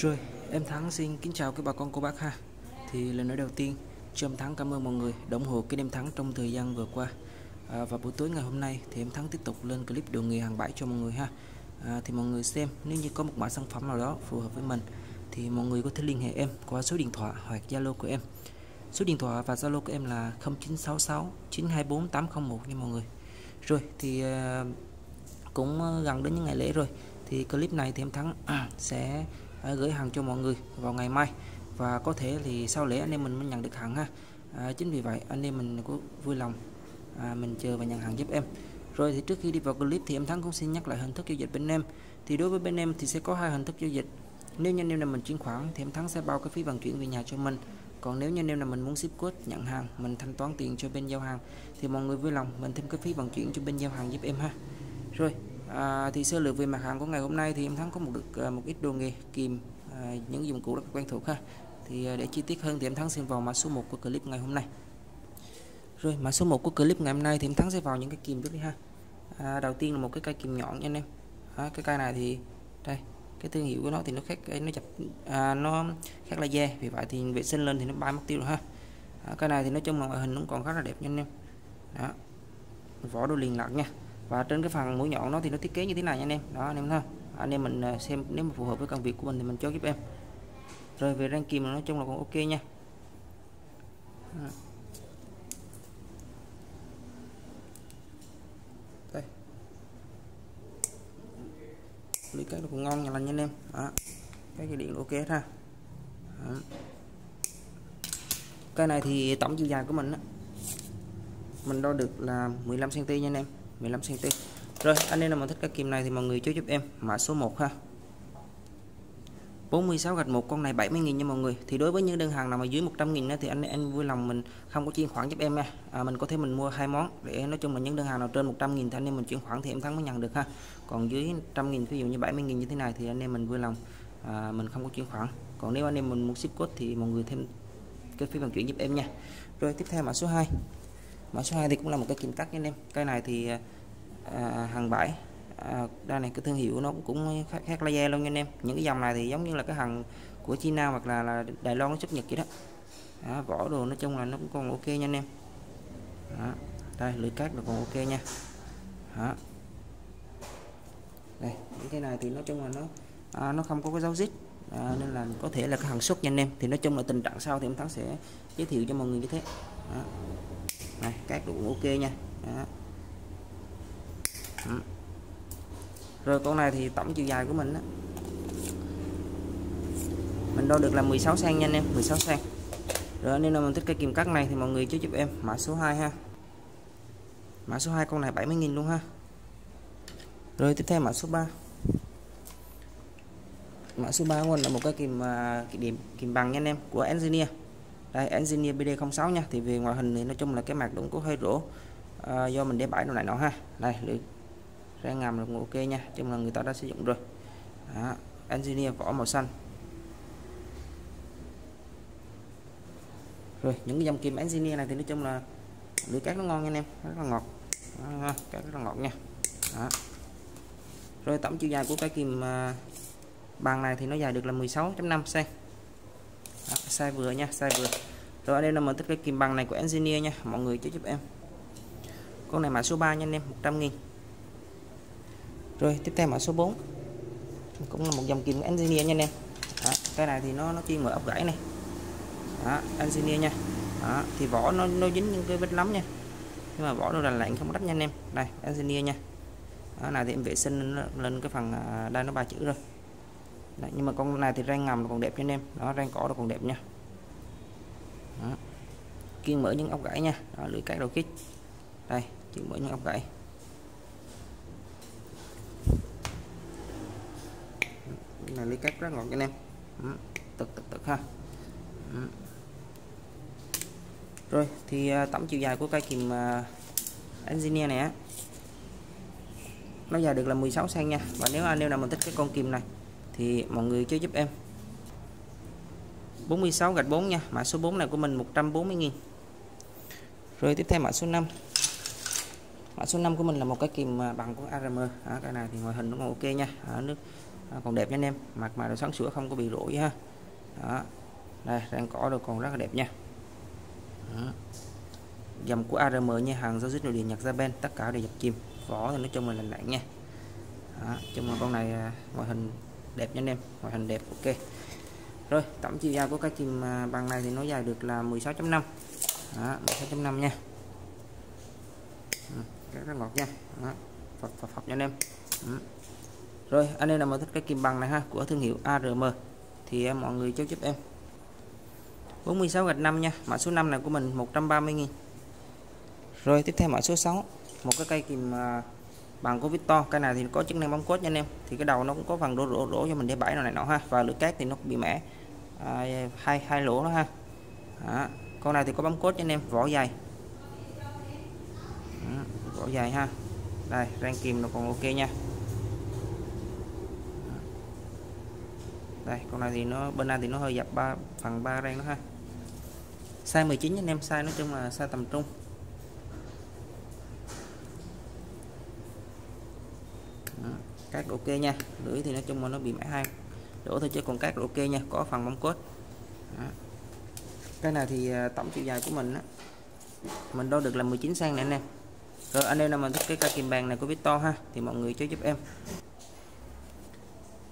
Rồi, em Thắng xin kính chào các bà con cô bác ha. Thì lời nói đầu tiên, cho em Thắng cảm ơn mọi người đã ủng hộ kênh em Thắng trong thời gian vừa qua. Và buổi tối ngày hôm nay thì em Thắng tiếp tục lên clip đồ nghề hàng bãi cho mọi người ha. Thì mọi người xem, nếu như có một mã sản phẩm nào đó phù hợp với mình thì mọi người có thể liên hệ em qua số điện thoại hoặc Zalo của em. Số điện thoại và Zalo của em là 0966 924 801 nha mọi người. Rồi thì cũng gần đến những ngày lễ rồi, thì clip này thì em Thắng sẽ gửi hàng cho mọi người vào ngày mai, và có thể thì sau lễ anh em mình mới nhận được hàng ha. Chính vì vậy anh em mình cũng vui lòng mình chờ và nhận hàng giúp em. Rồi thì trước khi đi vào clip thì em Thắng cũng xin nhắc lại hình thức giao dịch bên em. Thì đối với bên em thì sẽ có hai hình thức giao dịch. Nếu như anh em là mình chuyển khoản thì em Thắng sẽ bao cái phí vận chuyển về nhà cho mình. Còn nếu như anh em là mình muốn ship code nhận hàng, mình thanh toán tiền cho bên giao hàng, thì mọi người vui lòng mình thêm cái phí vận chuyển cho bên giao hàng giúp em ha. Rồi thì sơ lược về mặt hàng của ngày hôm nay thì em Thắng có một ít đồ nghề kìm, những dụng cụ rất quen thuộc ha. Thì để chi tiết hơn thì em Thắng xin vào mã số 1 của clip ngày hôm nay. Rồi mã số 1 của clip ngày hôm nay thì em Thắng sẽ vào những cái kìm trước đi ha. Đầu tiên là một cái cây kìm nhọn nha anh em. Cái cây này thì đây, cái thương hiệu của nó thì nó khác, nó chập nó khác là da, vì vậy thì vệ sinh lên thì nó bay mất tiêu rồi ha. Cái này thì nói chung là ngoại hình nó còn khá là đẹp nha anh em. Đó, vỏ đồ liền lạc nha, và trên cái phần mũi nhọn nó thì nó thiết kế như thế này nha anh em. Đó anh em thấy không? Anh em mình xem nếu mà phù hợp với công việc của mình thì mình cho giúp em. Rồi về răng kìm nói chung là cũng ok nha. Đây, lưỡi cắt nó cũng ngon lành nha anh em. Đó, cái điện ok hết ha. Đó, cái này thì tổng chiều dài của mình á, mình đo được là 15 cm nha anh em, 15 cm. Rồi anh em nào mà thích cái kìm này thì mọi người cho giúp em mã số 1 ha, 46/1, con này 70.000 nha mọi người. Thì đối với những đơn hàng nào mà dưới 100.000 thì anh vui lòng mình không có chuyển khoản giúp em nha. Mình có thể mình mua hai món, để nói chung là những đơn hàng nào trên 100.000 thì anh em mình chuyển khoản thì em Thắng mới nhận được ha. Còn dưới 100.000 ví dụ như 70.000 như thế này thì anh em mình vui lòng mình không có chuyển khoản. Còn nếu anh em mình muốn ship code thì mọi người thêm cái phí vận chuyển giúp em nha. Rồi tiếp theo mã số 2. Mã số 2 thì cũng là một cái kìm cắt nha anh em. Cái này thì hàng bãi, đây này, cái thương hiệu nó cũng khác laser luôn nha anh em. Những cái dòng này thì giống như là cái hàng của China hoặc là Đài Loan nó xuất Nhật vậy đó. Đó, vỏ đồ nói chung là nó cũng còn ok nha anh em. Đó, đây lưỡi cát nó còn ok nha. Đó, đây những cái này thì nói chung là nó không có cái dấu zit, nên là có thể là cái hàng xuất nha anh em. Thì nói chung là tình trạng sau thì em Thắng sẽ giới thiệu cho mọi người như thế. Đó, này cát đủ ok nha. Đó. Ừ. Rồi con này thì tổng chiều dài của mình đó, mình đo được là 16 cm nha anh em, 16 cm. Rồi nên là mình thích cái kìm cắt này thì mọi người cho giúp em mã số 2 ha. Mã số 2 con này 70.000 luôn ha. Rồi tiếp theo mã số 3. Mã số 3 của mình là một cái kìm bằng nha anh em, của Engineer. Đây Engineer PD06 nha. Thì về ngoại hình thì nói chung là cái mặt cũng có hơi rỗ, do mình để bãi đồ này nó ha. Đây lưỡi ra ngàm là ok nha, chung là người ta đã sử dụng rồi. Đó, Engineer vỏ màu xanh. Rồi những cái dòng kìm Engineer này thì nói chung là lưỡi cát nó ngon nha anh em, rất là ngọt. Đó, cát rất là ngọt nha. Đó. Rồi tổng chiều dài của cái kìm bàn này thì nó dài được là 16.5 cm, size vừa nha, size vừa. Rồi ở đây là mình thích cái kìm bằng này của Engineer nha, mọi người cho giúp em. Con này mã số 3 nha anh em, 100.000. Rồi tiếp theo mã số 4 cũng là một dòng kìm Engineer nha anh em. Đó, cái này thì nó chuyên mở ốc gãy này. Đó, Engineer nha. Đó, thì vỏ nó dính những cái vết lắm nha, nhưng mà vỏ nó lành lạnh không rách nha anh em. Đây Engineer nha. Đó, này thì em vệ sinh lên cái phần đây nó ba chữ rồi. Đấy, nhưng mà con này thì rang ngầm còn đẹp nha anh em. Đó, rang cỏ nó còn đẹp nha. Đó, chuyên mở những ốc gãy nha. Đó, lưỡi cắt đầu kích. Đây chuyên mở những ốc gãy. Này lưỡi cắt rất ngọt anh em. Tực ha. Rồi thì tổng chiều dài của cây kìm Engineer này á, nó dài được là 16 cm nha. Và nếu anh em nào mình thích cái con kìm này thì mọi người chơi giúp em 46/4 nha. Mã số 4 này của mình 140.000. Rồi tiếp theo mã số 5. Mã số 5 của mình là một cái kìm bằng của RM. Cái này thì ngoại hình nó còn ok nha. Nước còn đẹp nha anh em, mặt mày đồ sáng sủa không có bị rủi ha. Đó, đây răng cỏ đồ còn rất là đẹp nha. Đó, dòng của RM nha, hàng giao dịch nội địa Nhật Japan, tất cả đều dập chìm, vỏ thì nói chung là lành lạnh nha. Đó, chung là con này ngoại hình đẹp nha anh em, ngoại hình đẹp ok. Rồi tổng chiều dài của cái chìm bằng này thì nó dài được là 16.5, 16.5 nha, rất ngọt nha. Đó, phập nha anh em. Ừ. Rồi anh em nào mà thích cái kim bằng này ha của thương hiệu ARM thì mọi người cho giúp em 46-5 nha, mã số 5 này của mình 130.000. Rồi tiếp theo mã số 6, một cái cây kìm bằng của Victor, cái này thì có chức năng bấm cốt nha anh em, thì cái đầu nó cũng có phần rỗ cho mình để bẫy này nọ ha, và lưỡi cát thì nó bị mẻ hai lỗ đó ha. Đó, con này thì có bấm cốt nha anh em, vỏ dày. Ừ, vỏ dày ha, đây rang kìm nó còn ok nha. Đây con này thì nó bên này thì nó hơi dập 3/3 rang đó ha. Size 19 anh em, size nói chung là size tầm trung. Cát ok nha, lưỡi thì nói chung là nó bị mẻ hai lỗ thôi chứ còn cát ok nha, có phần bóng cốt. Đó, cái này thì tổng chiều dài của mình á, mình đo được là 19 cm này anh em. Rồi anh em nào mình thích cái cây kìm bàn này của Victor ha thì mọi người cho giúp em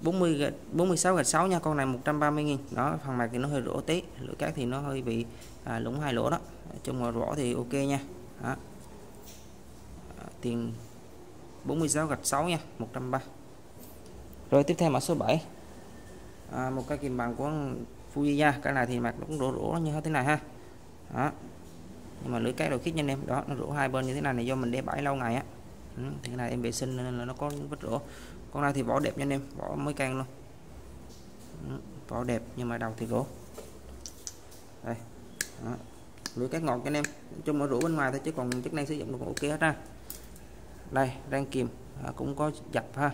46-6 nha, con này 130.000. Đó, phần mặt thì nó hơi rỗ tí, lưỡi cát thì nó hơi bị lũng hai lỗ đó. Chung là rõ thì ok nha. Đó, tiền 46-6 nha, 130. Rồi tiếp theo mã số 7, một cái kìm bằng của Fujiya, cái này thì mặt nó cũng rỗ như thế này ha. Đó, nhưng mà lưỡi cát đồ khít nha anh em. Đó, nó rỗ hai bên như thế này là do mình để bãi lâu ngày á. Ừ, thế này em vệ sinh nên là nó có vết rỗ. Con này thì vỏ đẹp nha anh em, vỏ mới can luôn. Ừ, vỏ đẹp nhưng mà đầu thì gỗ. Đây, lưỡi cát ngọt cho anh em, nói chung ở rũ bên ngoài thôi chứ còn chức năng sử dụng được ok hết ha. Đây rang kìm cũng có dập ha.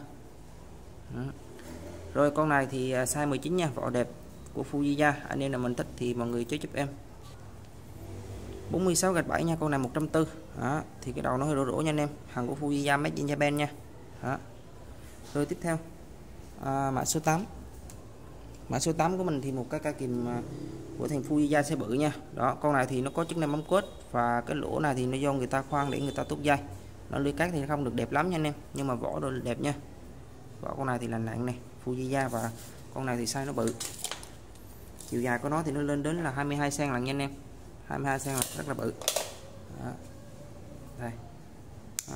Ừ, rồi con này thì size 19 nha, vỏ đẹp của Fujiya, anh em là mình thích thì mọi người cho giúp em 46-7 nha, con này 140. Đó, thì cái đầu nó hơi rỗ nha anh em, hàng của Fujiya made in Japan nha. Đó, rồi tiếp theo mã số 8, mã số 8 của mình thì một cái cây kìm của thành Fujiya xe bự nha. Đó, con này thì nó có chức năng bấm cốt và cái lỗ này thì nó do người ta khoan để người ta tút dây, nó lưới cát thì không được đẹp lắm nha anh em, nhưng mà vỏ đồ đẹp nha. Vỏ con này thì lành lặn này Fujiya, và con này thì size nó bự, chiều dài của nó thì nó lên đến là 22 cm là nha anh em, 22 cm rất là bự. Đó, đây. Đó,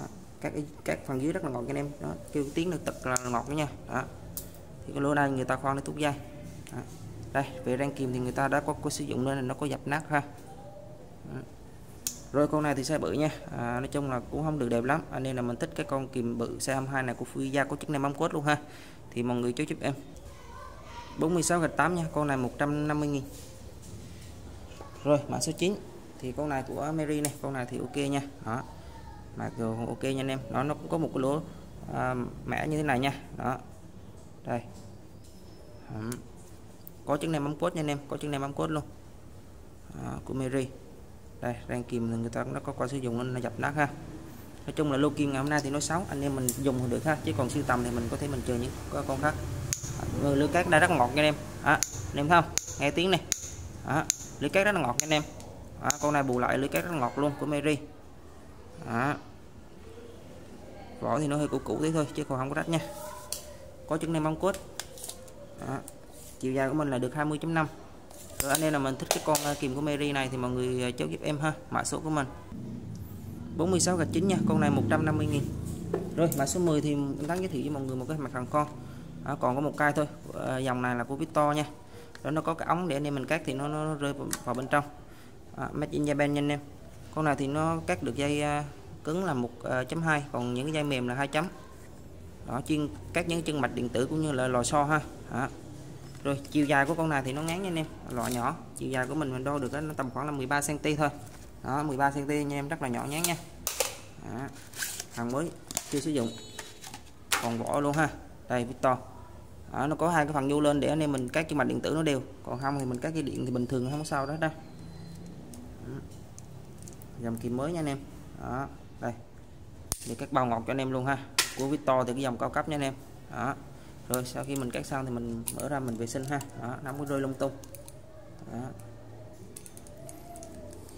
các phần dưới rất là ngọt anh em. Đó, kêu tiếng được tật là ngọt đó nha. Đó, thì cái lỗ này người ta khoan để tút dây. Đó, đây về rang kìm thì người ta đã có sử dụng nên là nó có dập nát ha. Đó, rồi con này thì size bự nha, nói chung là cũng không được đẹp lắm, nên là mình thích cái con kìm bự size 22 này của Fujiya có chức năng bấm cốt luôn ha, thì mọi người cho giúp em 46-8 nha, con này 150.000. Rồi mã số 9 thì con này của Mary này, con này thì ok nha. Đó, mà ok nha anh em, nó cũng có một cái lỗ mẻ như thế này nha. Đó, đây. Có chức năng bấm cốt nha anh em, có chức năng bấm cốt luôn. Đó, của Mary. Đây rang kìm người ta cũng đã có qua sử dụng nên là dập nát ha. Nói chung là lô kìm ngày hôm nay thì nó xấu, anh em mình dùng thì được ha, chứ còn sưu tầm thì mình có thể mình chờ những con khác. Lưỡi cát đã rất ngọt nha anh em. Đó, anh em thấy không, nghe tiếng này. Đó, lưỡi cát rất là ngọt nha anh em. Đó, con này bù lại lưỡi cát rất ngọt luôn của Mary. Đó, vỏ thì nó hơi cũ tí thôi chứ còn không có rách nha, có chức năng bấm cốt. Đó, chiều dài của mình là được 20.5. rồi anh em là mình thích cái con kìm của Mary này thì mọi người cho giúp em ha, mã số của mình 46-9 nha, con này 150.000. rồi mã số 10 thì em Thắng giới thiệu với mọi người một cái mặt hàng con. Đó, còn có một cây thôi, dòng này là của Victor nha. Đó, nó có cái ống để anh em mình cắt thì nó rơi vào bên trong. Đó, made in Japan nha anh em. Con này thì nó cắt được dây cứng là 1.2, còn những cái dây mềm là 2 chấm. Đó, chuyên cắt những chân mạch điện tử cũng như là lò xo ha. Đó, rồi chiều dài của con này thì nó ngắn nha anh em, loại nhỏ. Chiều dài của mình đo được đó, nó tầm khoảng là 13 cm thôi. Đó, 13 cm nha em, rất là nhỏ nhắn nha. Đó, hàng mới chưa sử dụng còn vỏ luôn ha. Đây Victor. Đó, nó có hai cái phần vô lên để anh em mình cắt chân mạch điện tử nó đều, còn không thì mình cắt cái điện thì bình thường không có sao đó đây. Dòng kìm mới nha anh em. Đó, đây để các bao ngọt cho anh em luôn ha, của Victor thì cái dòng cao cấp nha anh em. Đó, Rồi sau khi mình cắt xong thì mình mở ra mình vệ sinh ha, đó, nó mới rơi lung tung. Đó.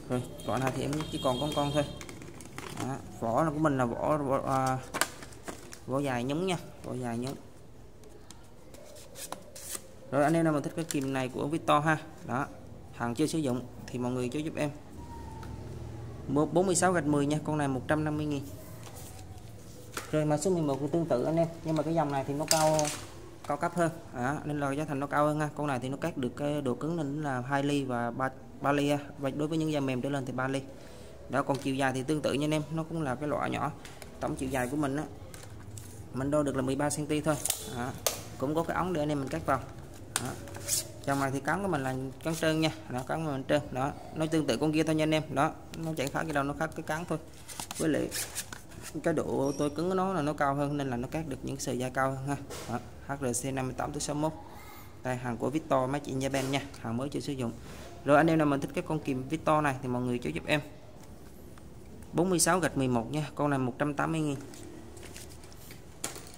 Rồi loại này thì em chỉ còn con thôi. Đó. Vỏ của mình là vỏ dài nhúng nha, vỏ dài nhúng. Rồi anh em nào mà thích cái kìm này của Victor ha, đó, hàng chưa sử dụng thì mọi người chú giúp em. 46-10 nha, con này 150.000. Rồi mã số 11 cũng tương tự anh em, nhưng mà cái dòng này thì nó cao cấp hơn, đó, nên là giá thành nó cao hơn ha. Con này thì nó cắt được cái độ cứng nên là 2 ly và 3 ly ha. Và đối với những da mềm trở lên thì 3 ly. Đó, còn chiều dài thì tương tự nha anh em, nó cũng là cái loại nhỏ. Tổng chiều dài của mình á, mình đo được là 13 cm thôi. Đó. Cũng có cái ống để anh em mình cắt vào. Đó. Dòng này thì cán của mình là cán trơn nha, đó, cán mình trơn, đó, nó tương tự con kia thôi nha anh em, đó, nó chẳng khác cái đâu, nó khác cái cán thôi. Với lại cái độ tôi cứng của nó là nó cao hơn nên là nó cắt được những sợi da cao hơn ha. Đó. HRC 58-61, đây hàng của Victor, máy chị Japan nha, hàng mới chưa sử dụng. Rồi anh em nào mình thích cái con kìm Victor này thì mọi người chú giúp em. 46-11 nha, con này 180.000.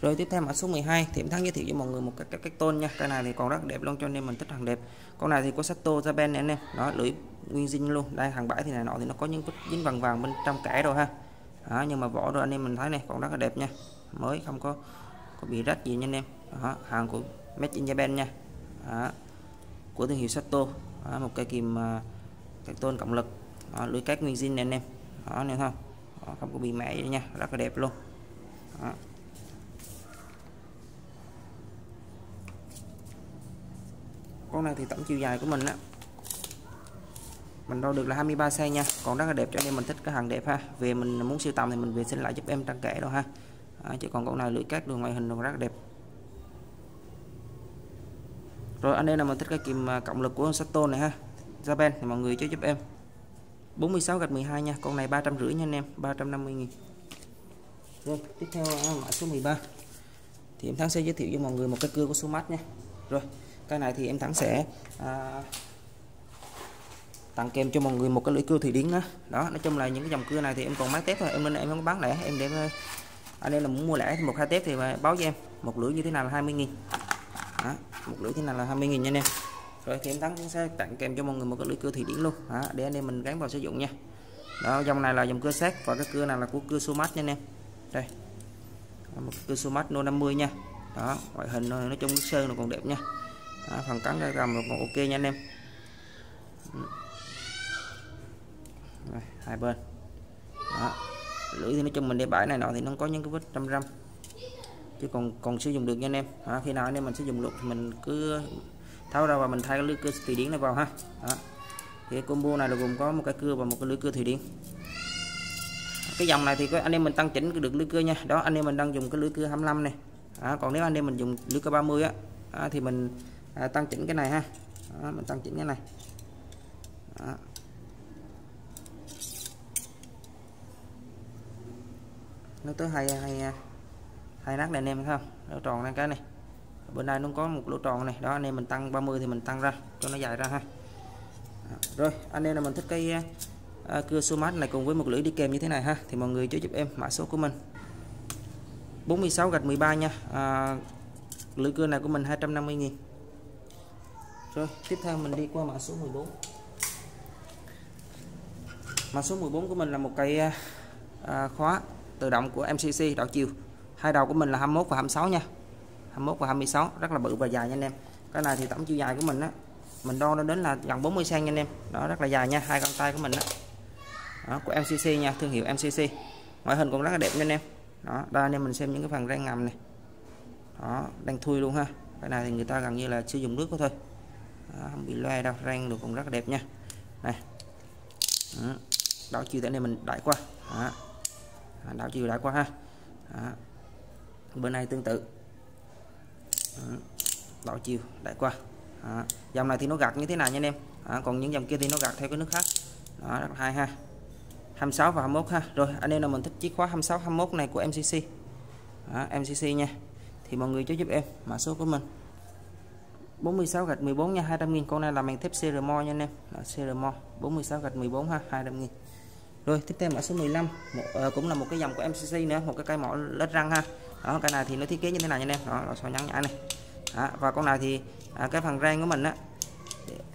Rồi tiếp theo mã số 12 thì em Thắng giới thiệu cho mọi người một cái tôn nha. Cái này thì còn rất đẹp luôn cho nên mình thích hàng đẹp. Con này thì có Sato Japan này anh em. Đó, lưỡi nguyên zin luôn. Đây hàng bãi thì này nọ thì nó có những vết dính vàng vàng bên trong kẽ rồi ha. Đó, nhưng mà vỏ rồi anh em mình thấy này còn rất là đẹp nha. Mới không có bị rách gì nha anh em. Đó, hàng của Made in Japan nha. Đó, của thương hiệu Sato. Đó, một cây kìm cái tôn cộng lực. Đó, lưỡi cắt nguyên zin này anh em. Đó nè thôi. Không có bị mẻ gì nha, rất là đẹp luôn. Đó. Con này thì tổng chiều dài của mình á, mình đo được là 23 cm nha, còn rất là đẹp cho nên mình thích cái hàng đẹp ha. Về mình muốn siêu tầm thì mình về xin lại giúp em trang kẻ đâu ha. À, chứ còn con này lưỡi cát đường ngoại hình nó rất là đẹp. Rồi anh em nào mình thích cái kìm cộng lực của Sato này ha, Japan thì mọi người cho giúp em. 46-12 nha, con này 350 nha anh em, 350.000. Rồi tiếp theo mã số 13 thì em Thắng sẽ giới thiệu cho mọi người một cái cưa của Sumat nha. Rồi cái này thì em Thắng sẽ tặng kèm cho mọi người một cái lưỡi cưa thủy điển đó. Đó, nói chung là những cái dòng cưa này thì em còn máy tép thôi, em nên em không bán lẻ, em để anh em là muốn mua lẻ thì 1-2 tép thì báo cho em. Một lưỡi như thế nào là 20.000. Đó, một lưỡi thế nào là 20.000 nha anh em. Rồi thì em Thắng cũng sẽ tặng kèm cho mọi người một cái lưỡi cưa thủy điển luôn. Đó, để anh em mình gắn vào sử dụng nha. Đó, dòng này là dòng cưa sắt và cái cưa này là của cưa Somax nha anh em. Đây. Một cưa Somax No 50 nha. Đó, ngoại hình nói chung sơn nó còn đẹp nha. Đó, phần cắn ra gầm còn ok nha anh em. Rồi, hai bên. Đó. Lưỡi thì nói chung mình để bãi này nọ thì nó có những cái vết răm chứ còn sử dụng được nha anh em. Đó, khi nào anh em mình sử dụng được thì mình cứ tháo ra và mình thay cái lưỡi cưa thủy điển này vào ha. Đó. Thì combo này là gồm có một cái cưa và một cái lưỡi cưa thủy điển. Cái dòng này thì có anh em mình tăng chỉnh được lưỡi cưa nha. Đó, anh em mình đang dùng cái lưỡi cưa 25 này. Đó, còn nếu anh em mình dùng lưỡi cưa 30 á, thì mình tăng chỉnh cái này ha. Đó, mình tăng chỉnh cái này. Đó. Nó tới hai nát này anh em thấy không? Lỗ tròn này cái này. Bên đây nó có một lỗ tròn này. Đó, anh em mình tăng 30 thì mình tăng ra cho nó dài ra ha. Đó. Rồi, anh em là mình thích cái cưa Sumat này cùng với một lưỡi đi kèm như thế này ha thì mọi người cho giúp em mã số của mình. 46-13 nha. Lưỡi cưa này của mình 250.000. Rồi, tiếp theo mình đi qua mã số 14. Mã số 14 của mình là một cây khóa tự động của MCC đảo chiều. Hai đầu của mình là 21 và 26 nha. 21 và 26 rất là bự và dài nha anh em. Cái này thì tổng chiều dài của mình á, mình đo nó đến là gần 40 cm nha anh em. Đó, rất là dài nha, hai găng tay của mình á. Đó, của MCC nha, thương hiệu MCC. Ngoại hình cũng rất là đẹp nha anh em. Đó, đây anh em mình xem những cái phần rang ngầm này. Đó, đang thui luôn ha. Cái này thì người ta gần như là sử dụng nước thôi. Đó, không bị loe đâu, rang được cũng rất là đẹp nha. Này. Đó, đảo chiều tại đây mình đẩy qua. Đó. Đảo chiều đẩy qua ha. Đó. Bên này tương tự. Đó. Đảo chiều đẩy qua. Đó. Dòng này thì nó gạt như thế này nha anh em. Đó. Còn những dòng kia thì nó gạt theo cái nước khác. Đó, rất hay ha. 26 và 21 ha. Rồi anh em nào mình thích chiếc khóa 26 21 này của MCC. Đó, MCC nha. Thì mọi người cho giúp em mã số của mình. 46-14 nha, 200.000. Con này là màng thép CRMO nha anh em. Đó, CRMO 46-14 ha, 200.000. Rồi tiếp theo mã số 15, cũng là một cái dòng của MCC nữa, một cái cây mỏ lết răng ha. Đó, cái này thì nó thiết kế như thế nào nha anh em, đó nó sẽ nhắn nhãn này. Đó, và con này thì cái phần ren của mình á,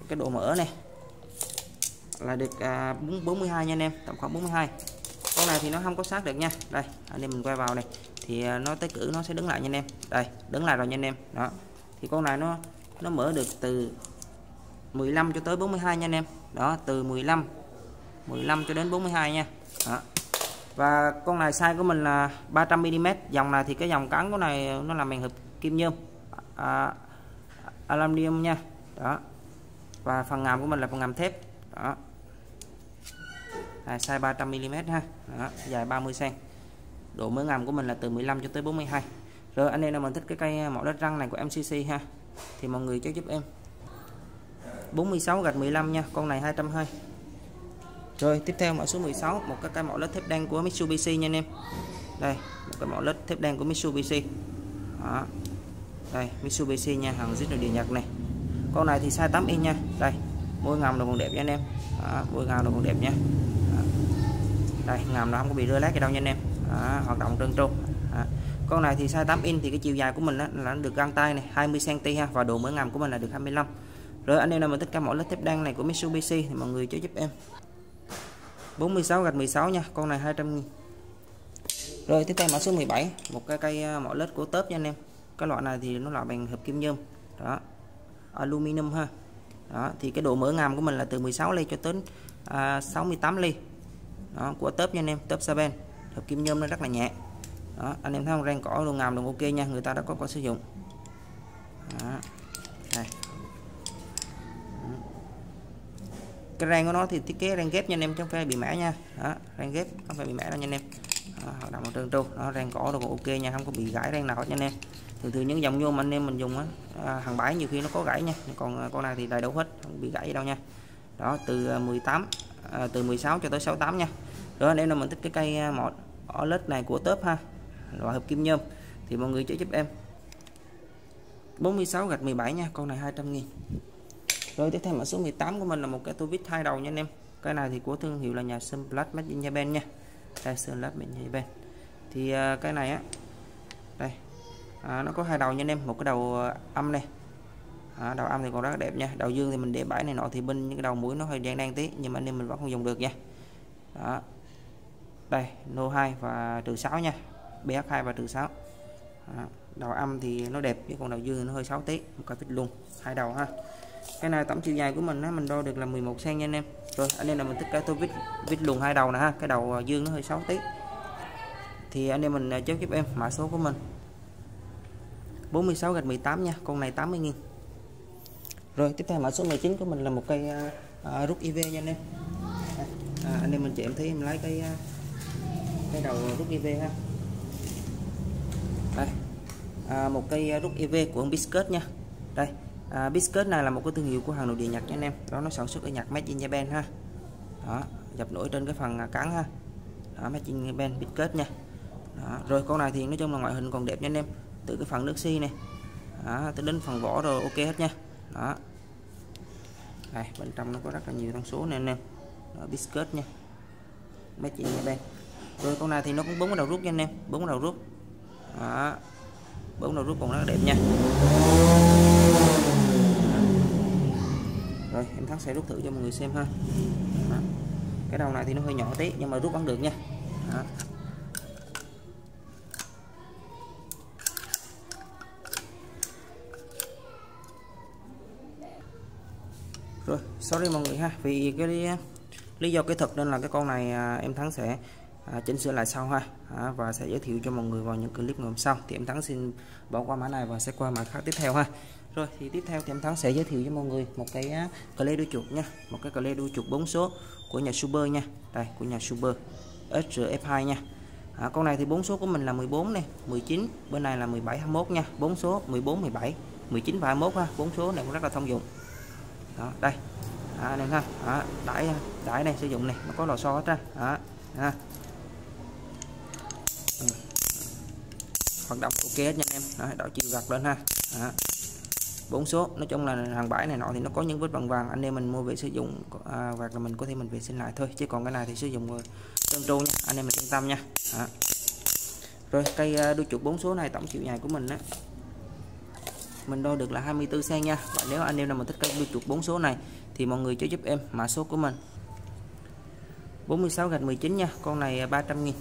cái độ mở này là được 42 nha anh em, tầm khoảng 42. Con này thì nó không có sát được nha. Đây, anh em mình quay vào này thì nó tới cử nó sẽ đứng lại nha anh em. Đây, đứng lại rồi nha anh em. Đó. Thì con này nó mở được từ 15 cho tới 42 nha anh em. Đó, từ 15 cho đến 42 nha. Đó. Và con này size của mình là 300 mm. Dòng này thì cái dòng cán của này nó là màng hợp kim nhôm aluminium nha. Đó. Và phần ngàm của mình là phần ngàm thép. Đó. Đây, size 300 mm ha. Đó, dài 30 cm. Độ mới ngàm của mình là từ 15 cho tới 42. Rồi anh em nào mình thích cái cây mẫu đất răng này của MCC ha, thì mọi người cho giúp em 46-15 nha. Con này 220. Rồi tiếp theo mẫu số 16, một cái mẫu lết thép đen của Mitsubishi nha anh em. Đây, một cái mẫu lết thép đen của Mitsubishi. Đó. Đây, Mitsubishi nha, hàng rất là địa Nhật này. Con này thì size 8 inch nha. Đây, môi ngàm nó còn đẹp nha anh em. Đó, môi ngàm nó còn đẹp nha. Đó. Đây, ngàm nó không có bị rơi lát gì đâu nha anh em. Đó, hoạt động trơn tru. Con này thì size 8 inch thì cái chiều dài của mình là được găng tay này 20 cm ha, và độ mở ngàm của mình là được 25. Rồi anh em nào mình thích cái mẫu lết thép đen này của Mitsubishi thì mọi người cho giúp em 46-16 nha, con này 200.000. Rồi tiếp theo mã số 17, một cái cây mỏ lết của Top nha anh em. Cái loại này thì nó là bằng hợp kim nhôm, đó, aluminum ha. Đó, thì cái độ mở ngàm của mình là từ 16 ly cho đến 68 ly. Đó, của Top nha anh em, Top Saben, hợp kim nhôm nó rất là nhẹ. Đó, anh em thấy không, ren cỏ đồ ngàm đồ ok nha, người ta đã có sử dụng. Đó. Đây. Cái ren của nó thì thiết kế ren ghép nha anh em, chứ không phải bị mẻ nha. Đó, ren ghép không phải bị mẻ đâu nha anh em. Đó, hoạt động trơn tru, nó ren cỏ rồi cũng ok nha, không có bị gãy ren nào hết nha anh em. Thường thường những dòng nhôm anh em mình dùng á, hàng bãi nhiều khi nó có gãy nha, còn con này thì đầy đủ hết, không bị gãy gì đâu nha. Đó, từ 16 cho tới 68 nha. Rồi anh em là mình thích cái cây mỏ lết này của Top ha, loại hợp kim nhôm thì mọi người chỉ giúp em 46-17 nha, con này 200.000. Rồi tiếp theo mã số 18 của mình là một cái tô vít 2 đầu nha anh em. Cái này thì của thương hiệu là nhà Sumplast Made in Japan nha. Đây, Sumplast Made in Japan. Thì cái này á, đây, nó có 2 đầu nha anh em, một cái đầu âm này. Đầu âm thì còn rất đẹp nha. Đầu dương thì mình để bãi này nọ, thì bên những cái đầu mũi nó hơi đen đen tí, nhưng mà anh em mình vẫn không dùng được nha. Đó. Đây, nô 2 và -6 nha. BH2 và -6. Đó. Đầu âm thì nó đẹp, chứ còn đầu dương thì nó hơi xấu tí, một cái vít luôn, 2 đầu ha. Cái này tổng chiều dài của mình á, mình đo được là 11 cm nha anh em. Rồi anh em là mình thích cái tô vít luồn 2 đầu nè ha, cái đầu dương nó hơi xấu tí. Thì anh em mình chốt giúp em mã số của mình 46-18 nha, con này 80.000. Rồi tiếp theo mã số 19 của mình là một cây rút IV nha anh em. Anh em mình chị em thấy em lấy cái đầu rút IV ha. Đây. Một cây rút IV của ông Biscuit nha. Đây. Biscuit này là một cái thương hiệu của hàng nội địa Nhật nha anh em. Đó, nó sản xuất ở Nhật, Made in Japan ha. Đó, dập nổi trên cái phần cán ha. Đó, Made in Japan Biscuit nha. Đó, rồi con này thì nói chung là ngoại hình còn đẹp nha anh em. Từ cái phần nước xi này, đó, tới đến phần vỏ rồi ok hết nha. Đó. Đây, bên trong nó có rất là nhiều thông số nè anh em. Đó, Biscuit nha. Made in Japan. Rồi con này thì nó cũng 4 đầu rút nha anh em, 4 đầu rút. Đó. 4 đầu rút còn rất là đẹp nha. Rồi em Thắng sẽ rút thử cho mọi người xem ha. Đó. Cái đầu này thì nó hơi nhỏ tí, nhưng mà rút vẫn được nha. Đó. Rồi sorry mọi người ha, vì cái lý do kỹ thuật nên là cái con này em Thắng sẽ chỉnh sửa lại sau ha, và sẽ giới thiệu cho mọi người vào những clip ngày hôm sau. Thì em Thắng xin bỏ qua mã này và sẽ qua mã khác tiếp theo ha. Rồi thì tiếp theo thì em Thắng sẽ giới thiệu cho mọi người một cái cờ lê đuôi chuột nha, một cái cờ lê đuôi chuột 4 số của nhà Super nha. Đây, của nhà Super XRF2 nha. Con này thì 4 số của mình là 14 này, 19, bên này là 17, 21 nha. 4 số 14, 17, 19 và 21 ha. 4 số này cũng rất là thông dụng. Đó, đây. Này ha. Đó, đãi này sử dụng này, nó có lò xo hết ra. Đó, ha. Hoạt động ok hết nha em. Đó, đảo chiều gạt lên ha. Đó. 4 số, nói chung là hàng bãi này nọ thì nó có những vết bằng vàng, anh em mình mua về sử dụng hoặc là mình có thể mình vệ sinh lại thôi, chứ còn cái này thì sử dụng trơn tru nha, anh em mình yên tâm nha. Đó. Rồi cây đuôi chuột 4 số này tổng chiều dài của mình á, mình đo được là 24 cm nha. Và nếu anh em nào mà thích cây đuôi chuột 4 số này thì mọi người cho giúp em mã số của mình 46-19 nha, con này 300.000.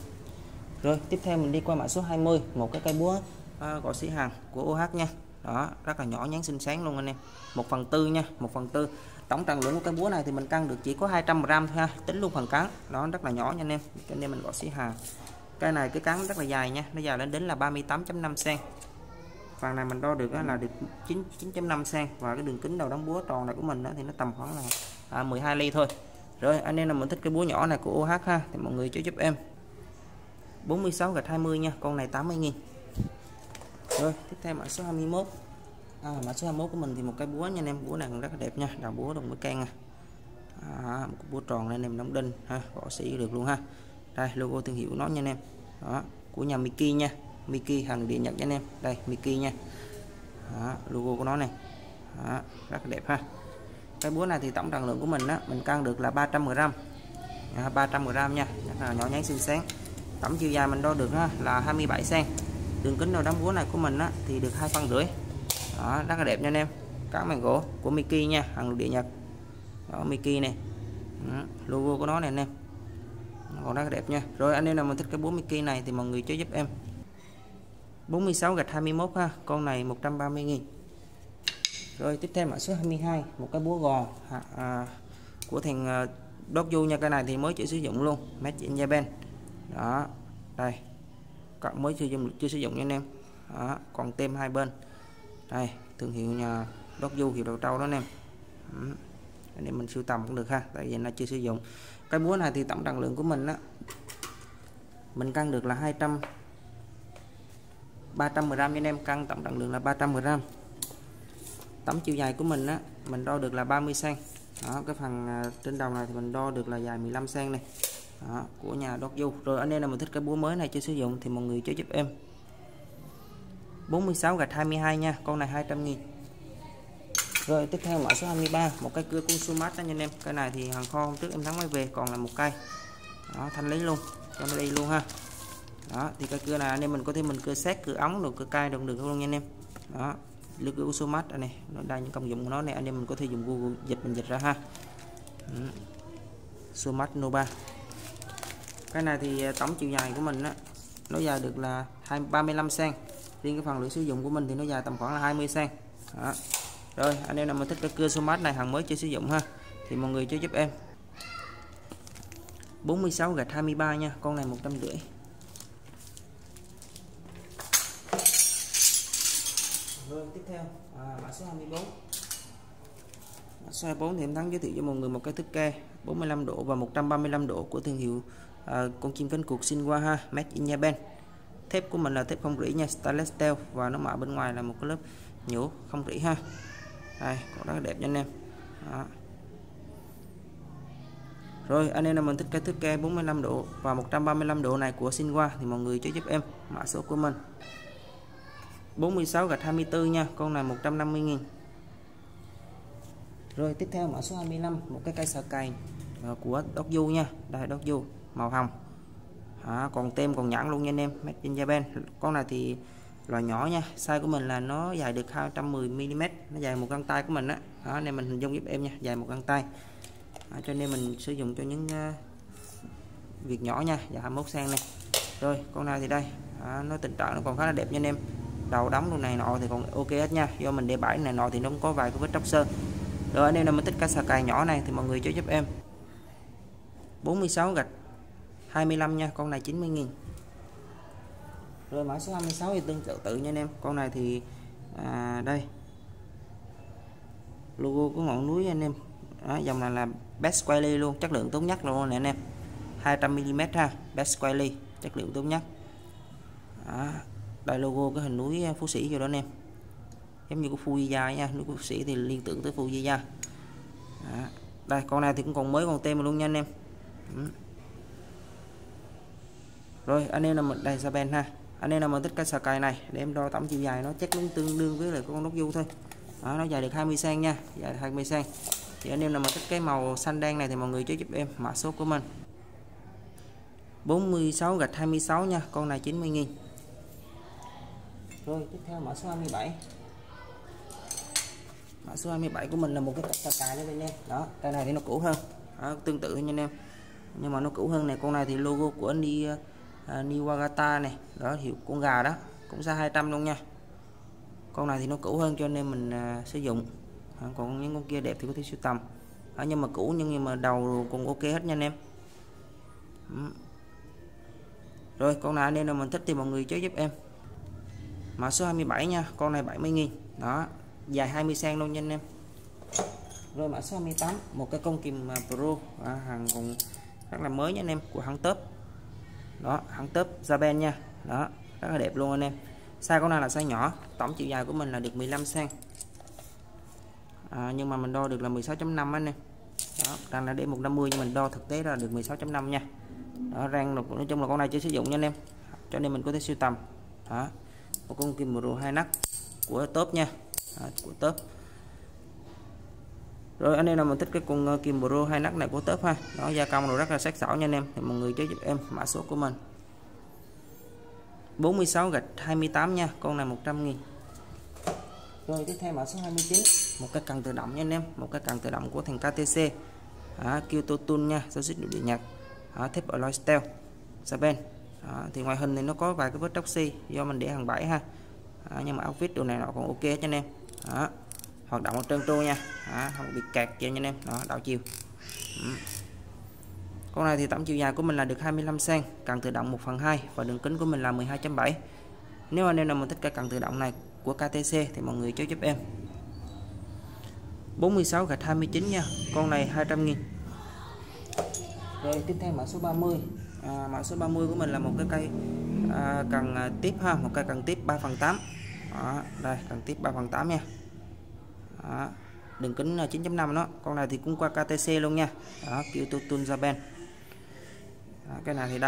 Rồi tiếp theo mình đi qua mã số 20, một cái cây búa gõ xỉ hàng của OH nha. Đó, rất là nhỏ nhắn xinh sáng luôn anh em, 1/4 nha, 1/4. Tổng trọng lượng của cái búa này thì mình cân được chỉ có 200g thôi ha, tính luôn phần cán. Đó, rất là nhỏ nha anh em, cho nên mình gọi xỉ hàng. Cái này cái cán rất là dài nha, nó dài lên đến là 38.5 cm. Phần này mình đo được là được 9.5 cm. Và cái đường kính đầu đóng búa tròn này của mình thì nó tầm khoảng là 12 ly thôi. Rồi anh em nào mình thích cái búa nhỏ này của OH ha thì mọi người cho giúp em 46-20 nha, con này 80.000. Rồi tiếp theo mã số 21. Mã số 21 của mình thì một cái búa nha anh em, búa này rất là đẹp nha, đầu búa đồng với can một cái búa tròn này anh em, đóng đinh ha, gõ xỉ được luôn ha. Đây logo thương hiệu nó nha anh em. Đó, của nhà Mickey nha, Mickey hàng địa Nhật nha anh em. Đây Mickey nha. Đó, logo của nó này. Đó, rất là đẹp ha. Cái búa này thì tổng trọng lượng của mình á, mình cân được là 300g. 300g nha, rất là nhỏ nhắn xinh xắn. Tổng chiều dài mình đo được là 27 cm. Đường kính đầu đóng búa này của mình á, thì được 2,5 phân. Đó, rất là đẹp nha anh em. Cán màng gỗ của Mickey nha, hàng địa Nhật. Đó, Mickey này. Đó, logo của nó này anh em. Còn rất là đẹp nha. Rồi anh em nào mình thích cái búa Mickey này thì mọi người cho giúp em 46-21 ha, con này 130.000. Rồi tiếp theo mã số 22, một cái búa gò của thằng Docu nha. Cái này thì mới chỉ sử dụng luôn, made in Japan. Đó, đây còn mới chưa sử dụng nha anh em. Đó, còn tem hai bên. Đây thương hiệu nhà Docu, hiệu đầu trâu đó anh em. Anh em mình sưu tầm cũng được ha, tại vì nó chưa sử dụng. Cái búa này thì tổng trọng lượng của mình á, mình cân được là 300g nha anh em, cân tổng trọng lượng là 300g. Tổng chiều dài của mình á, mình đo được là 30 cm. Đó, cái phần trên đầu này thì mình đo được là dài 15 cm này. Đó, của nhà Docu. Rồi anh em nào mình thích cái búa mới này chưa sử dụng thì mọi người cho giúp em 46-22 nha, con này 200.000. Rồi tiếp theo mã số 23, một cái cưa Sumat đó nha anh em. Cái này thì hàng kho hôm trước em Thắng mới về còn là một cây. Đó, thanh lý luôn, cho nó đi luôn ha. Đó, thì cái cưa này anh em mình có thể mình cưa xét, cưa ống rồi cưa cây được luôn nha anh em. Đó, lưỡi cưa Sumat này, nó đây những công dụng của nó này, anh em mình có thể dùng Google dịch mình dịch ra ha. Sumat Nova. Cái này thì tổng chiều dài của mình á, nó dài được là 35 cm. Riêng cái phần lưỡi sử dụng của mình thì nó dài tầm khoảng là 20 cm. Đó. Rồi anh em nào mà thích cái cưa Somax này, hàng mới chưa sử dụng ha thì mọi người cho giúp em 46-23 nha, con này 150. Rồi tiếp theo mã số 24. Mã số 24 thì em Thắng giới thiệu cho mọi người một cái thức kê 45 độ và 135 độ của thương hiệu con chim cánh cụt Shinwa ha, made in Japan. Thép của mình là thép không rỉ nha, stainless steel, và nó mạ bên ngoài là một cái lớp nhũ không rỉ ha. Đây, còn rất là đẹp nha anh em. Đó. Rồi anh em nào mình thích cái thước kê 45 độ và 135 độ này của Shinwa thì mọi người cho giúp em mã số của mình 46-24 nha, con này 150.000. Rồi tiếp theo mã số 25, một cái cây sờ cày của Docu nha. Đây Docu màu hồng. À, còn tem còn nhãn luôn nha anh em, made in Japan. Con này thì loại nhỏ nha, size của mình là nó dài được 210 mm, nó dài một găng tay của mình á. Đó, anh em mình hình dung giúp em nha, dài một găng tay. Đó, cho nên mình sử dụng cho những việc nhỏ nha, dài 21 cm này. Rồi con này thì đây, nó tình trạng nó còn khá là đẹp nha anh em, đầu đóng luôn này nọ thì còn ok hết nha, do mình để bãi này nọ thì nó cũng có vài cái vết tróc sơn. Rồi anh em nào mình thích cái xà cày nhỏ này thì mọi người cho giúp em 46-25 nha, con này 90.000. Rồi mã số 26 thì tương tự nha anh em. Con này thì đây logo của ngọn núi anh em. Đó, dòng này là best quality luôn, chất lượng tốt nhất luôn nè anh em, 200 mm ha, best quality, chất lượng tốt nhất. Đó, đây logo cái hình núi Phú Sĩ vô đó anh em, giống như của Fujiya nha, núi Phú Sĩ thì liên tưởng tới Fujiya. Đó, đây con này thì cũng còn mới còn tem luôn nha anh em. Rồi anh em là mình đây Japan ha, anh em là mình thích cái sờ cày này để em đo tổng chiều dài, nó chắc đúng tương đương với là con Docu thôi. Đó, nó dài được 20 cm nha, dài 20 cm. Thì anh em là mình thích cái màu xanh đen này thì mọi người cho giúp em mã số của mình 46-26 nha, con này 90.000. Rồi tiếp theo mã số 27. Mã số 27 của mình là một cái cặp cà cà nha anh em. Đó, cái này thì nó cũ hơn. Đó, tương tự như anh em. Nhưng mà nó cũ hơn này, con này thì logo của Niwagata này, đó hiệu con gà đó, cũng ra 200 luôn nha. Con này thì nó cũ hơn cho nên mình sử dụng. Còn những con kia đẹp thì có thể sưu tầm. Nhưng mà cũ nhưng mà đầu cũng ok hết nha anh em. Rồi con này nên là mình thích thì mọi người chơi giúp em. Mã số 27 nha, con này 70.000. Đó, dài 20 cm luôn nha anh em. Rồi mã số 28, một cái con kìm Pro, hàng còn rất là mới nha anh em, của hãng Top. Đó, hãng Top Japan nha. Đó, rất là đẹp luôn anh em. Size con này là size nhỏ, tổng chiều dài của mình là được 15 cm. Nhưng mà mình đo được là 16.5 anh em. Đó, đang là để 150 nhưng mình đo thực tế là được 16.5 nha. Đó, rang lục, nói chung là con này chưa sử dụng nha anh em. Cho nên mình có thể sưu tầm. Đó, một con kim Pro 2 nắp của Top nha. Đó, của Top. Rồi anh em nào mình thích cái con kim Pro 2 nắp này của Top ha. Đó, gia công rồi rất là sắc sảo nha anh em. Thì mọi người cho giúp em mã số của mình. 46-28 nha, con này 100.000. Rồi tiếp theo mã số 29, một cái cần tự động nha anh em, một cái cần tự động của thằng KTC, Kyototun nha, số xích nội địa Nhật, thép alloy steel, Japan. Thì ngoại hình thì nó có vài cái vết toxi do mình để hàng bãi ha, nhưng mà outfit đồ này nó còn ok cho anh em. Hoạt động trơn tru nha, không bị kẹt cho anh em, đó đảo chiều. Con này thì tổng chiều dài của mình là được 25 cm, cần tự động 1/2 và đường kính của mình là 12.7. Nếu anh em nào mình thích cái cần tự động này của KTC thì mọi người cho giúp em. 46-29 nha, con này 200.000. Rồi tiếp theo mã số 30. Mã số 30 của mình là một cái cây cần tiếp ha, một cây cần tiếp 3/8. Đó, đây cần tiếp 3/8 nha. Đó, đường kính 9.5 đó, con này thì cũng qua KTC luôn nha. Đó, Kyototun Japan. Đó, cái này thì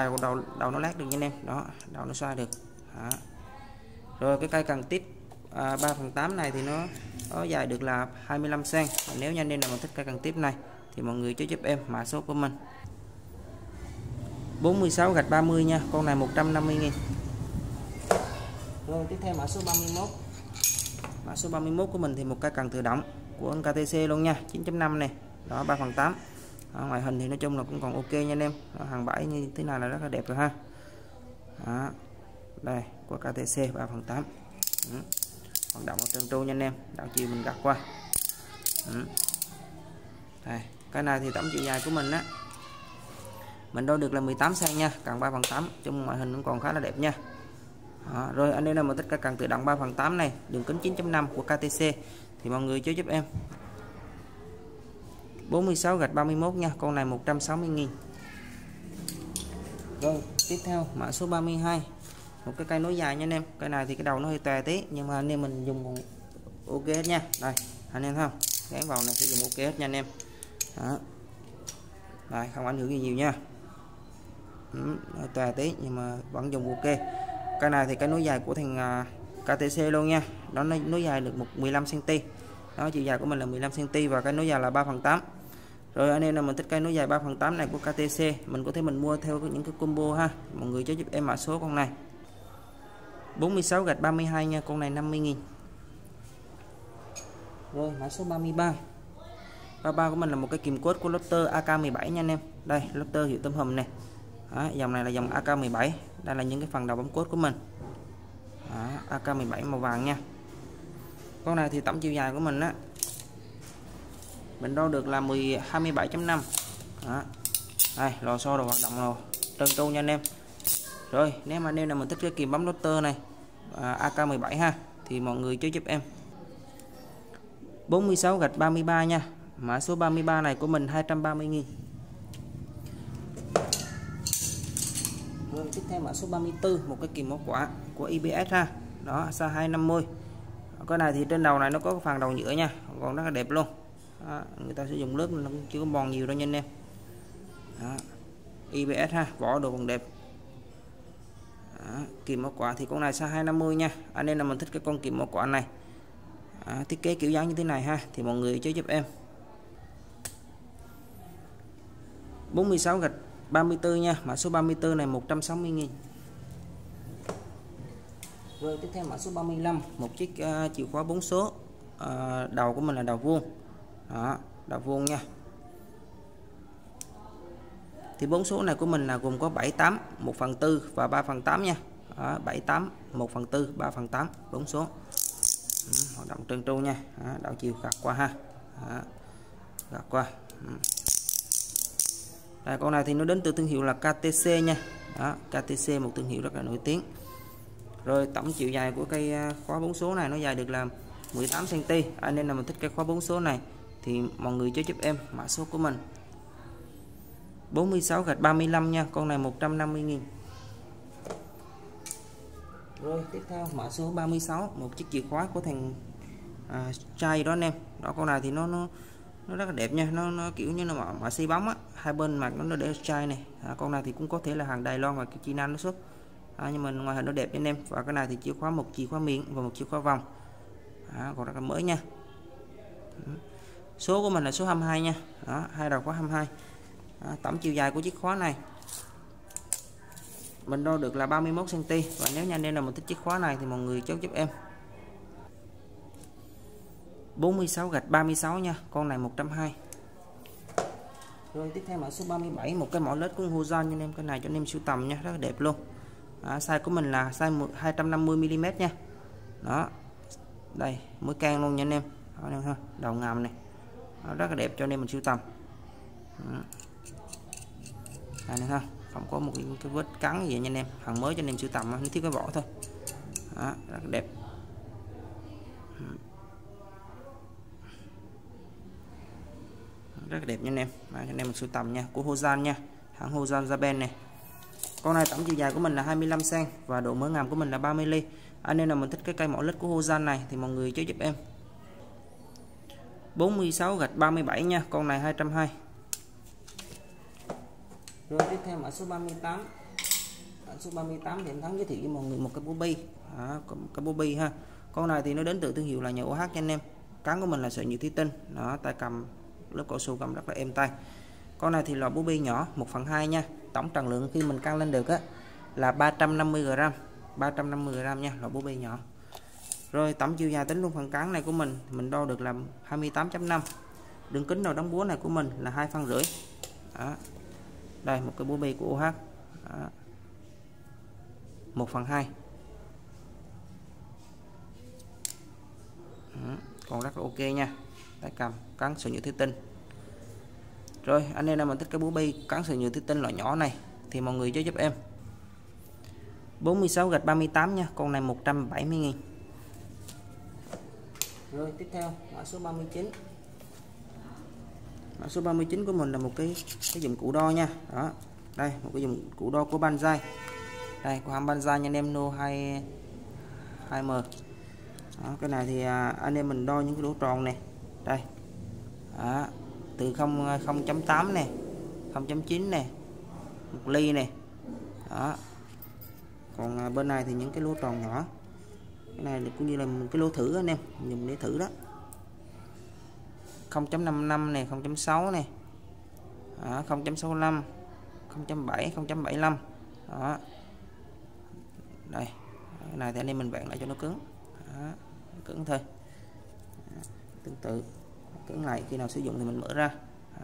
đầu nó lát được nha anh em, đó, đầu nó xoay được. Đó. Rồi cái cây cần tiếp 3/8 này thì nó dài được là 25 cm. Nếu nhanh nên là mình thích cây cần tiếp này thì mọi người cho giúp em mã số của mình. 46-30 nha, con này 150.000. Rồi tiếp theo mã số 31. Mã số 31 của mình thì một cây cần tự động của anh KTC luôn nha, 9.5 này, đó 3/8. Đó, ngoại hình thì nói chung là cũng còn ok nha anh em. Đó, hàng bãi như thế này là rất là đẹp rồi ha. Đó, đây của KTC 3/8. Hoạt động trơn tru nha anh em, đảo chiều mình gạt qua. Đây, cái này thì tổng chiều dài của mình á, mình đo được là 18 cm nha, càng 3/8, trong ngoại hình cũng còn khá là đẹp nha. Đó, rồi anh em nào mà thích cái càng tự động 3/8 này, đường kính 9.5 của KTC thì mọi người cho giúp em. 46-31 nha, con này 160.000. Rồi tiếp theo mã số 32, một cái cây nối dài nha anh em. Cái này thì cái đầu nó hơi tè tí nhưng mà anh em mình dùng còn ok hết nha. Đây anh em thấy không, gắn vào này sử dụng ok hết nha anh em. Đó, đây không ảnh hưởng gì nhiều nha. Hơi tè tí nhưng mà vẫn dùng ok. Cái này thì cái nối dài của thằng KTC luôn nha, đó nối dài được 15 cm. Đó, chiều dài của mình là 15 cm và cái nối dài là 3/8. Rồi anh em nào mình thích cái nối dài 3/8 này của KTC, mình có thể mình mua theo những cái combo ha. Mọi người cho giúp em mã số con này. 46-32 nha, con này 50.000. Rồi mã số 33. 33 của mình là một cái kìm cốt của Loter AK17 nha anh em. Đây Loter hiệu tôm hùm này. Đó, dòng này là dòng AK17. Đây là những cái phần đầu bấm cốt của mình. Đó, AK17 màu vàng nha. Con này thì tổng chiều dài của mình á, mình đo được là 27.5. Đây lò xo đồ hoạt động rồi trơn tru nha anh em. Rồi nếu mà đây là mình thích cái kìm bấm Loter này AK17 ha thì mọi người cho giúp em. 46-33 nha, mã số 33 này của mình 230.000. Rồi tiếp theo mã số 34, một cái kìm móc quả của IBS ha. Đó, size 250. Cái này thì trên đầu này nó có phần đầu nhựa nha, còn rất là đẹp luôn. Đó, người ta sử dụng lớp nó cũng chưa có mòn nhiều đâu nha anh em. Đó, IBS ha, vỏ đồ còn đẹp. Đó, kìm móc quả thì con này size 250 nha. Anh em là mình thích cái con kìm móc quả này. Thiết kế kiểu dáng như thế này ha thì mọi người chơi giúp em. 46-34 nha, mã số 34 này 160.000. Rồi tiếp theo mã số 35, một chiếc chìa khóa 4 số. Đầu của mình là đầu vuông. Đó, đầu vuông nha. Thì 4 số này của mình là gồm có 78, 1/4 và 3/8 nha. Đó, 78, 1/4, 3/8, 4 số. Hoạt động trơn tru nha. Đó, đầu chiều gạt qua ha. Đó, gạt qua. Đây, con này thì nó đến từ thương hiệu là KTC nha. Đó, KTC một thương hiệu rất là nổi tiếng. Rồi tổng chiều dài của cây khóa 4 số này nó dài được là 18 cm. Nên là mình thích cái khóa 4 số này thì mọi người cho giúp em mã số của mình 46-35 nha. Con này 150.000. Rồi tiếp theo mã số 36, một chiếc chìa khóa của thằng trai đó anh em. Đó, con này thì nó rất là đẹp nha, nó kiểu như là mạ xi bóng á, hai bên mặt nó để trai này. Con này thì cũng có thể là hàng Đài Loan hoặc China nó xuất. Nhưng mà ngoài hình nó đẹp cho anh em. Và cái này thì chìa khóa, một chìa khóa miệng và một chìa khóa vòng. Còn rất là mới nha. Số của mình là số 22 nha. Đó, hai đầu khóa 22. Tổng chiều dài của chiếc khóa này mình đo được là 31 cm. Và nếu như anh em nào mình thích chiếc khóa này thì mọi người chốt giúp em 46-36 nha. Con này 120. Rồi tiếp theo mã số 37, một cái mỏ lết của Huzon cho anh em. Cái này cho anh em sưu tầm nha, rất là đẹp luôn. Size của mình là size 250mm nha. Đó, đây mới can luôn nha anh em. Đó, đầu ngàm này. Đó, rất là đẹp cho anh em mình sưu tầm. Đây này ha, không có một cái vết cắn gì nha anh em. Hàng mới cho anh em sưu tầm, nó thiếu cái vỏ thôi. Đó, rất là đẹp. Rất là đẹp nha anh em. Đây, anh em mình sưu tầm nha, của Huzon nha, hãng Huzon Japan này. Con này tổng chiều dài của mình là 25 cm và độ mở ngàm của mình là 30 ly. Nên là mình thích cái cây mỏ lết của Huzon này thì mọi người cho giúp em 46-37 nha. Con này 220. Rồi tiếp theo mã số 38. Mã số 38 thì em Thắng giới thiệu với mọi người một cái bố bi. Cái bố bi ha. Con này thì nó đến từ thương hiệu là nhà OH nha anh em. Cán của mình là sợi nhựa thủy tinh. Đó, tay cầm lớp cao su cầm rất là êm tay. Con này thì là bố bi nhỏ 1/2 nha. Tổng trọng lượng khi mình căng lên được á là 350g, 350g nha, loại bố bi nhỏ. Rồi tổng chiều dài tính luôn phần cán này của mình đo được là 28.5. Đường kính đầu đóng búa này của mình là 2,5 phân. Đó. Đây một cái bố bi của OH. Đó. 1/2. Còn rất là ok nha. Tay cầm cán sợi nhựa thủy tinh. Rồi anh em nào mình thích cái bố bi cán sợi nhựa thủy tinh loại nhỏ này thì mọi người cho giúp em 46-38 nha. Con này 170.000. Rồi tiếp theo mã số 39. Mã số 39 của mình là một cái dụng cụ đo nha. Đó, đây một cái dụng cụ đo của Bandai. Đây của hãng Bandai nha anh em, nô 2M. Đó, cái này thì anh em mình đo những cái lỗ tròn này. Đây. Đó, từ 0.8 nè, 0.9 nè, 1 ly nè. Đó. Còn bên này thì những cái lỗ tròn nhỏ. Cái này cũng như là một cái lỗ thử anh em, dùng để thử đó. 0.55 này, 0.6 này. Đó, 0.65, 0.7, 0.75. Đó. Đây. Cái này thì anh em mình bạn lại cho nó cứng. Đó, cứng thôi. Đó, tương tự. Cứng lại khi nào sử dụng thì mình mở ra.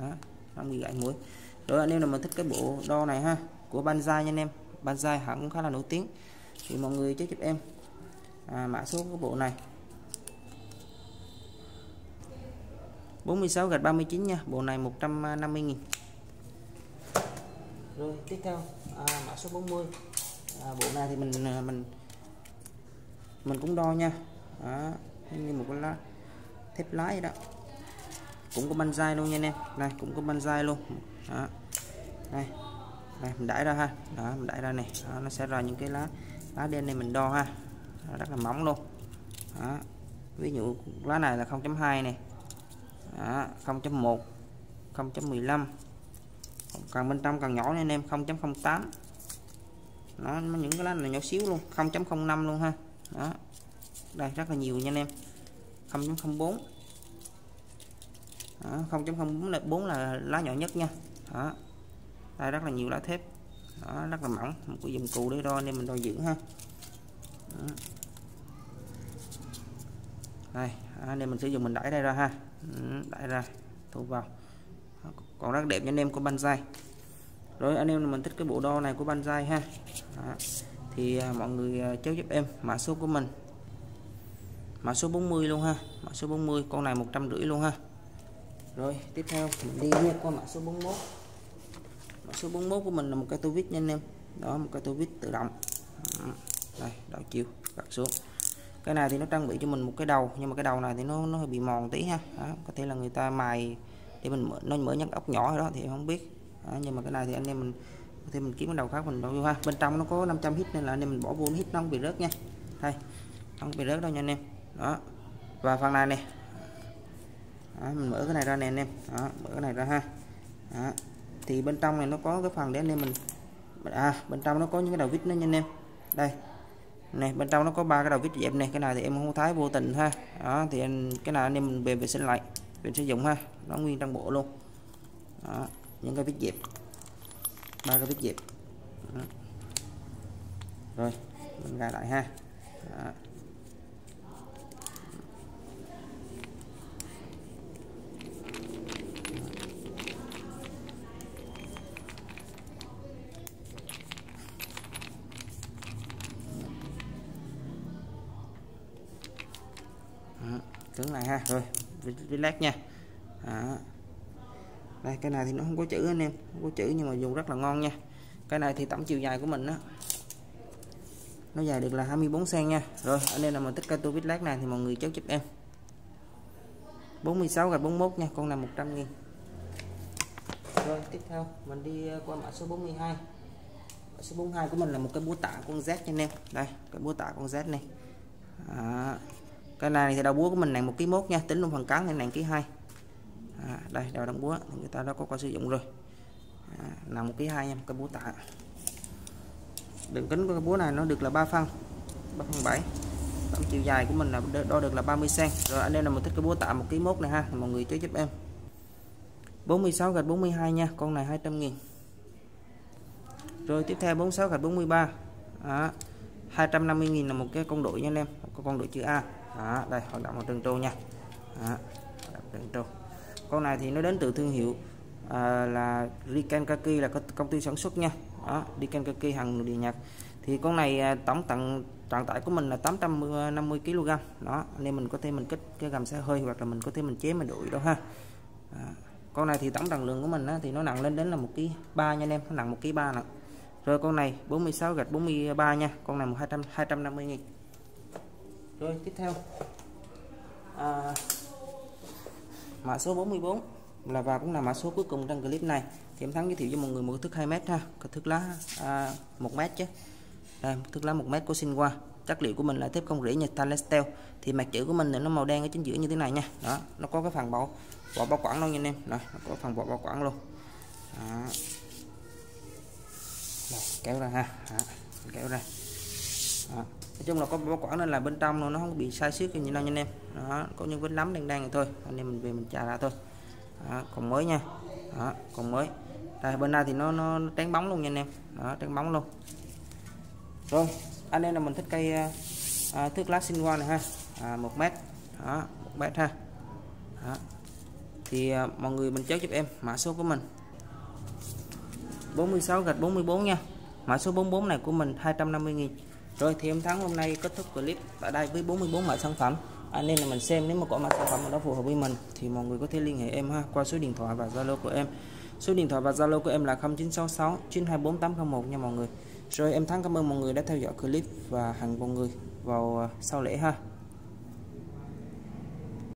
Đó, không bị gãy mũi. Rồi anh em nào mình thích cái bộ đo này ha, của Bandai nha anh em. Bandai hãng cũng khá là nổi tiếng. Thì mọi người chơi giúp em mã số của bộ này 46-39 nha. Bộ này 150.000. Rồi tiếp theo mã số 40. Bộ này thì mình cũng đo nha. Đó, như một cái lá thép lái đó, cũng có Bandai luôn nha anh em. Đây cũng có Bandai luôn. Đó. Đây. Đây mình đẩy ra ha. Đó, mình đẩy ra này. Đó, nó sẽ ra những cái lá đen này mình đo ha. Đó, rất là mỏng luôn. Đó. Ví dụ lá này là 0.2 này. Đó, 0.1, 0.15. Càng bên trong càng nhỏ nha anh em, 0.08. Nó những cái lá này nhỏ xíu luôn, 0.05 luôn ha. Đó. Đây rất là nhiều nha anh em. 0.04. 0.04 là lá nhỏ nhất nha. Đó. Đây rất là nhiều lá thép. Đó, rất là mỏng, một cái dụng cụ để đo nên mình đo dưỡng ha. Đó. đây. Anh em mình sử dụng mình đẩy đây ra ha, đẩy ra thu vào, còn rất đẹp nha anh em của Bandai. Rồi anh em mình thích cái bộ đo này của Bandai ha. Đó. Thì mọi người chéo giúp em mã số của mình, mã số 40 luôn ha, mã số 40, con này 150 luôn ha. Rồi tiếp theo mình đi nha, qua mã số 41. Mã số 41 của mình là một cái tô vít nha anh em. Đó, một cái tô vít tự động. Đây, đảo chiều đặt xuống. Cái này thì nó trang bị cho mình một cái đầu, nhưng mà cái đầu này thì nó hơi bị mòn tí ha. Đó, có thể là người ta mài để mình mở, nó mở nhắc ốc nhỏ rồi đó thì em không biết. Đó, nhưng mà cái này thì anh em mình có thể mình kiếm cái đầu khác mình đổ vô ha. Bên trong nó có 500 hít nên là anh em mình bỏ vô hít nó không bị rớt nha. Đây, không bị rớt đâu nha anh em. Đó. Và phần này nè. Đó, mình mở cái này ra nè anh em. Đó, mở cái này ra ha. Đó. Thì bên trong này nó có cái phần để anh em mình bên trong nó có những cái đầu vít nữa nha anh em. Đây. Này, bên trong nó có 3 cái đầu vít dẹp này, cái này thì em không thấy vô tình ha. Đó thì cái này anh em mình về vệ sinh lại, mình sử dụng ha, nó nguyên trong bộ luôn. Đó, những cái vít dẹp. 3 cái vít dẹp. Đó. Rồi, mình gài lại ha. Đó. Tướng này ha, rồi relax nha. Đó. Đây cái này thì nó không có chữ anh em, không có chữ nhưng mà dùng rất là ngon nha. Cái này thì tổng chiều dài của mình đó, nó dài được là 24 cm nha. Rồi anh em nào mà thích cái tua vít lát này thì mọi người chốt giúp em 46/41 nha, con này 100.000. Rồi tiếp theo mình đi qua mã số 42. Mã số 42 của mình là một cái búa tạ con Z nha anh em. Đây cái búa tạ con Z này. Đó. Cái này thì đầu búa của mình nặng 1,1 kg nha, tính luôn phần cán thì nặng 1,2 kg. Đây đầu đóng búa thì người ta đã có sử dụng rồi. Nặng 1,2 kg nha, cái búa tạ. Đường kính của cái búa này nó được là 3 phân 7. Tổng chiều dài của mình là đo được là 30 cm. Rồi anh em là mình thích cái búa tạ 1,1 kg này ha, mọi người chơi giúp em 46/42 nha, con này 200.000. Rồi tiếp theo 46/43. 250.000 là một cái con đội nha anh em, con đội chữ A. Đó, đây hoạt động ở trơn tru nha. Đó, trơn tru. Con này thì nó đến từ thương hiệu là Rikankaki, là công ty sản xuất nha. Đó, Rikankaki hàng nội địa Nhật. Thì con này tổng trọng tải của mình là 850 kg. Đó, nên mình có thể mình kích cái gầm xe hơi hoặc là mình có thể mình chế mình đuổi đó ha. Đó. Con này thì tổng trọng lượng của mình á, thì nó nặng lên đến là 1,3 kg nha anh em, nó nặng 1,3 kg nè. Rồi con này 46/43 nha, con này 250.000. Rồi tiếp theo mã số 44 là và cũng là mã số cuối cùng trong clip này. Thì em Thắng giới thiệu cho mọi người một thước 2 m ha, cái thước lá 1 m chứ. Đây, thước lá 1 m của Shinwa. Chất liệu của mình là thép không rỉ Nhật stainless steel. Thì mặt chữ của mình là nó màu đen ở chính giữa như thế này nha. Đó, nó có cái phần vỏ bảo quản luôn nha anh em. Đó, nó có phần vỏ bảo quản luôn. Đó. Đó, kéo ra ha. Đó, kéo ra. Đó. Nói chung là có bảo quản nên là bên trong nó không bị sai xước như nào nha anh em. Đó, có những vết nấm đen đen này thôi, anh em mình về mình chà ra thôi. Đó, còn mới nha. Đó, còn mới. Đây bên này thì nó trắng bóng luôn nha anh em. Đó, trắng bóng luôn. Rồi, anh em là mình thích cây thước lá Shinwa này ha, 1 m. Đó, 1 m ha. Đó. Thì mọi người mình chốt giúp em mã số của mình 46/44 nha. Mã số 44 này của mình 250.000. Rồi thì em Thắng hôm nay kết thúc clip tại đây với 44 mã sản phẩm. Anh em là mình xem nếu mà có mã sản phẩm mà nó phù hợp với mình thì mọi người có thể liên hệ em ha, qua số điện thoại và Zalo của em. Số điện thoại và Zalo của em là 0966 924 801 nha mọi người. Rồi em Thắng cảm ơn mọi người đã theo dõi clip và hẹn mọi người vào sau lễ ha.